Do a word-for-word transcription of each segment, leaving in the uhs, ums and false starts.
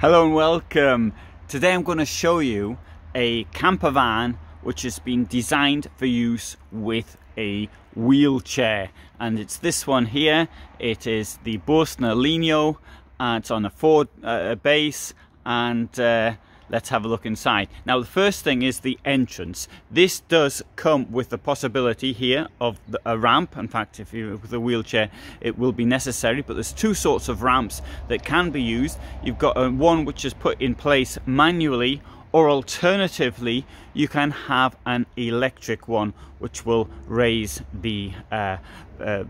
Hello and welcome. Today I'm going to show you a camper van which has been designed for use with a wheelchair, and it's this one here. It is the Bürstner Lineo, and it's on a Ford uh, base, and uh, let's have a look inside. Now the first thing is the entrance. This does come with the possibility here of the, a ramp. In fact, if you're with a wheelchair it will be necessary, but there's two sorts of ramps that can be used. You've got a, one which is put in place manually, or alternatively you can have an electric one which will raise the uh, uh,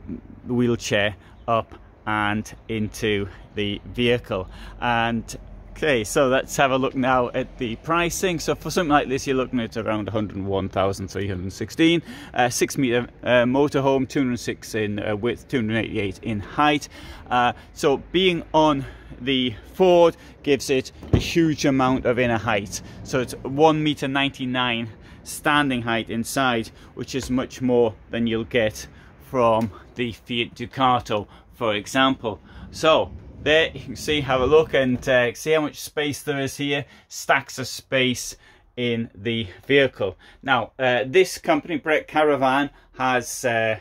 wheelchair up and into the vehicle. And okay, so let's have a look now at the pricing. So for something like this, you're looking at around one hundred and one thousand three hundred and sixteen. Uh, six meter uh, motorhome, two hundred and six in uh, width, two hundred and eighty-eight in height. Uh, so being on the Ford gives it a huge amount of inner height. So it's one meter ninety-nine standing height inside, which is much more than you'll get from the Fiat Ducato, for example. So there you can see, have a look and uh, see how much space there is here. Stacks of space in the vehicle. Now uh, this company, Brecht Caravan, has uh,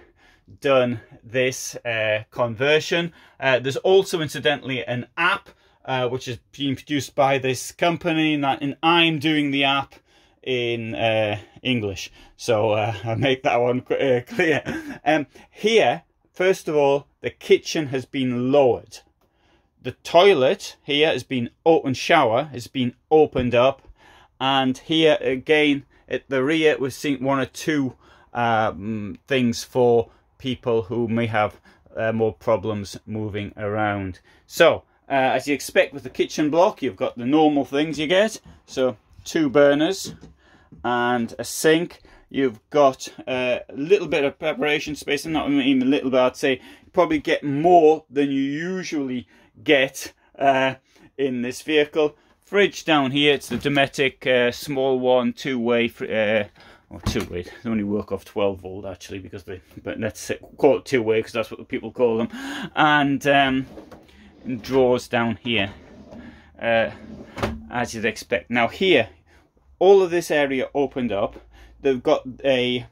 done this uh, conversion. Uh, there's also incidentally an app uh, which is being produced by this company, and, that, and I'm doing the app in uh, English, so uh, I'll make that one uh, clear. Um, here, first of all, the kitchen has been lowered. The toilet here has been open, shower has been opened up, and here again at the rear we've seen one or two um, things for people who may have uh, more problems moving around. So uh, as you expect with the kitchen block, you've got the normal things you get. So two burners and a sink. You've got a little bit of preparation space, and not even a little bit, I'd say you probably get more than you usually get uh, in this vehicle. Fridge down here, it's the Dometic uh, small one, two-way, uh, or two-way, they only work off twelve volt actually, because they, but let's call it two-way because that's what the people call them. And um, drawers down here, uh, as you'd expect. Now here, all of this area opened up. They've got a,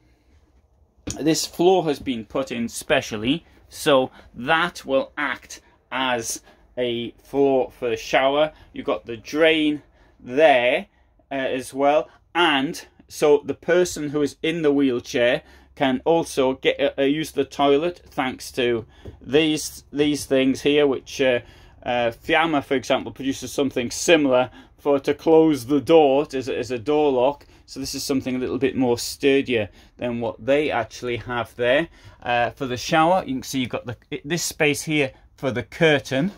this floor has been put in specially, so that will act as a floor for the shower. You've got the drain there uh, as well, and so the person who is in the wheelchair can also get uh, use the toilet thanks to these these things here, which uh, uh, Fiamma, for example, produces something similar for to close the door as a, as a door lock. So this is something a little bit more sturdier than what they actually have there. Uh, for the shower, you can see you've got the this space here for the curtain,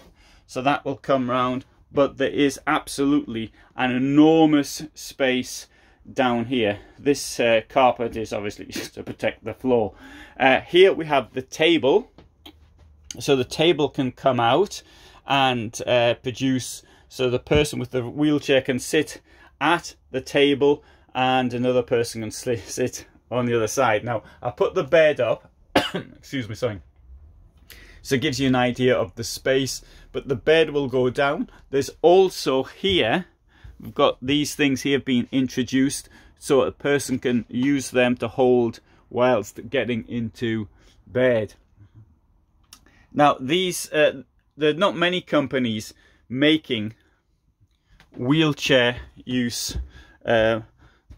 so that will come round, but there is absolutely an enormous space down here. This uh, carpet is obviously just to protect the floor. Uh, here we have the table, so the table can come out and uh, produce, so the person with the wheelchair can sit at the table and another person can sit on the other side. Now I put the bed up, excuse me, sorry. So it gives you an idea of the space, but the bed will go down. There's also here, we've got these things here being introduced, so a person can use them to hold whilst getting into bed. Now these, uh, there are not many companies making wheelchair use uh,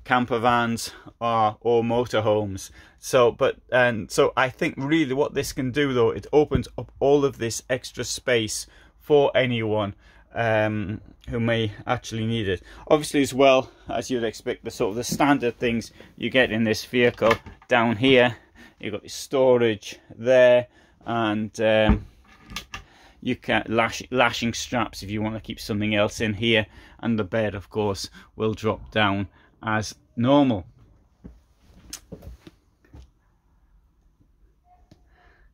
camper vans or, or motorhomes. So but and so I think really what this can do though, it opens up all of this extra space for anyone um who may actually need it. Obviously as well, as you'd expect, the sort of the standard things you get in this vehicle down here. You've got your storage there, and um you can lash, lashing straps if you want to keep something else in here, and the bed of course will drop down as normal.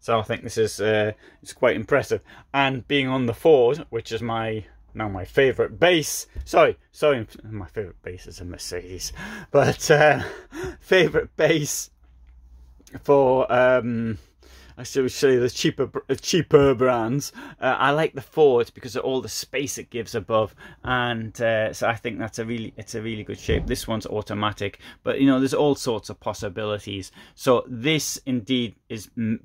So I think this is uh, it's quite impressive. And being on the Ford, which is my now my favorite base, sorry sorry my favorite base is a Mercedes, but uh, favorite base for um I should say the cheaper cheaper brands. Uh, I like the Ford because of all the space it gives above, and uh, so I think that's a really it's a really good shape. This one's automatic, but you know there's all sorts of possibilities. So this indeed is m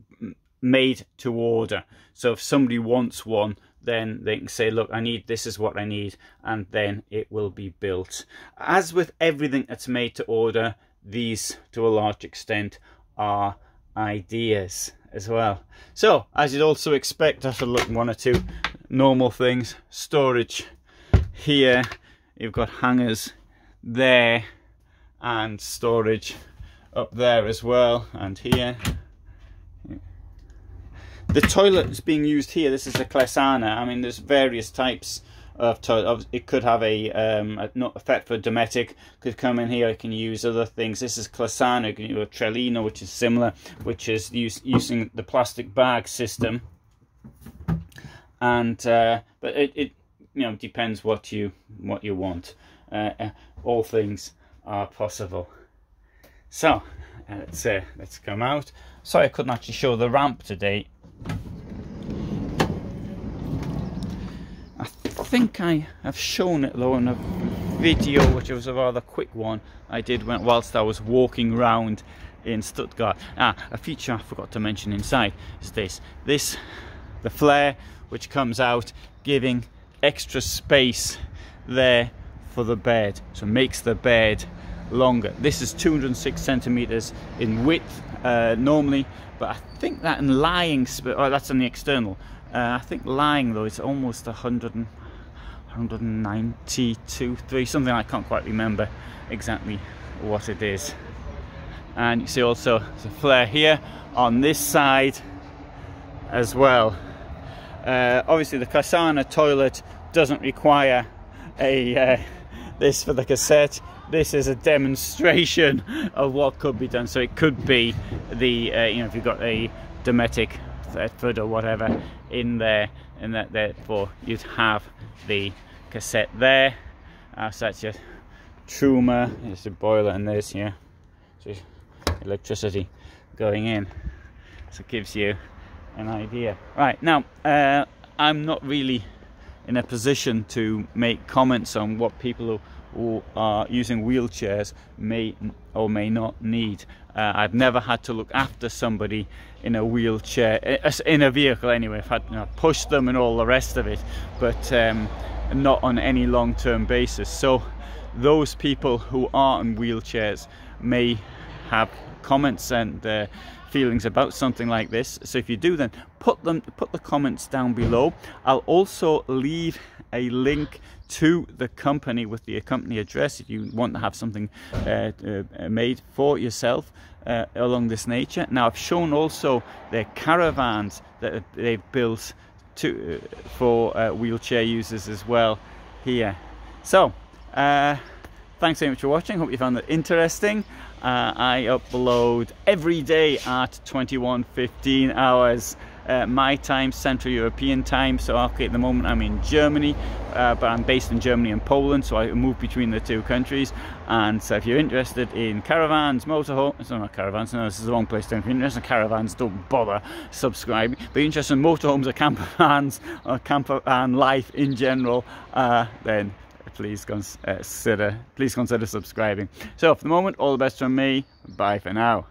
made to order. So if somebody wants one, then they can say, look, I need, this is what I need, and then it will be built. As with everything that's made to order, these to a large extent are ideas as well. So as you'd also expect, after looking one or two normal things, storage here, you've got hangers there, and storage up there as well, and here. The toilet is being used here. This is a Clesana. I mean, there's various types of toilet. It could have a, um, a not effect for Dometic. Could come in here. It can use other things. This is Clasano. You can use a Trelino, which is similar, which is use, using the plastic bag system. And uh, but it, it you know depends what you what you want. Uh, all things are possible. So uh, let's uh, let's come out. Sorry, I couldn't actually show the ramp today. I think I have shown it though in a video, which was a rather quick one I did when, whilst I was walking around in Stuttgart. Ah, a feature I forgot to mention inside is this. This, the flare, which comes out, giving extra space there for the bed. So it makes the bed longer. This is two hundred six centimeters in width uh, normally, but I think that in lying, oh, that's on the external. Uh, I think lying though, it's almost one hundred, one ninety-two, three, something. I can't quite remember exactly what it is. And you see also the flare here on this side as well. Uh, obviously the Clasana toilet doesn't require a uh, this for the cassette. This is a demonstration of what could be done. So it could be the uh, you know if you've got a Dometic foot or whatever in there, and that therefore you'd have the cassette there. Uh, so that's your Truma, there's a boiler, and there's here, so electricity going in. So it gives you an idea. Right now, uh, I'm not really in a position to make comments on what people who are using wheelchairs may or may not need. Uh, I've never had to look after somebody in a wheelchair, in a vehicle anyway. I've had to you know, push them and all the rest of it, but um, not on any long-term basis. So those people who are in wheelchairs may have comments and uh, feelings about something like this. So if you do, then put them, put the comments down below. I'll also leave a link to the company with the company address if you want to have something uh, uh, made for yourself uh, along this nature. Now I've shown also their caravans that they've built to uh, for uh, wheelchair users as well here. So uh, thanks very much for watching. Hope you found that interesting. Uh, I upload every day at twenty-one fifteen hours uh, my time, Central European time. So okay, at the moment I'm in Germany, uh, but I'm based in Germany and Poland, so I move between the two countries. And so if you're interested in caravans, motorhomes, no, not caravans, no, this is the wrong place. If you're interested in caravans, don't bother subscribing. But if you're interested in motorhomes or camper vans or camper van life in general, uh, then please consider please consider subscribing. So for the moment, all the best from me. Bye for now.